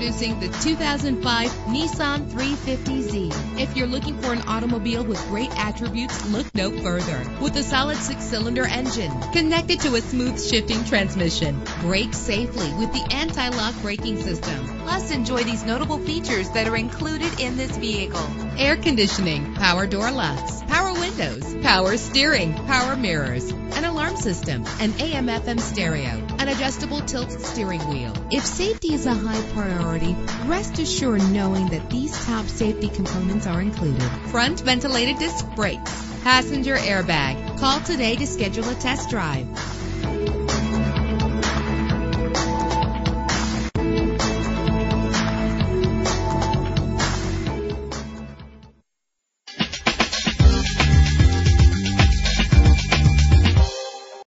Introducing the 2005 Nissan 350Z. If you're looking for an automobile with great attributes, look no further. With a solid 6-cylinder engine connected to a smooth shifting transmission, brake safely with the anti-lock braking system. Plus, enjoy these notable features that are included in this vehicle: air conditioning, power door locks, power windows, power steering, power mirrors, an alarm system, an AM/FM stereo, an adjustable tilt steering wheel. If safety is a high priority, rest assured knowing that these top safety components are included: front ventilated disc brakes, passenger airbag. Call today to schedule a test drive.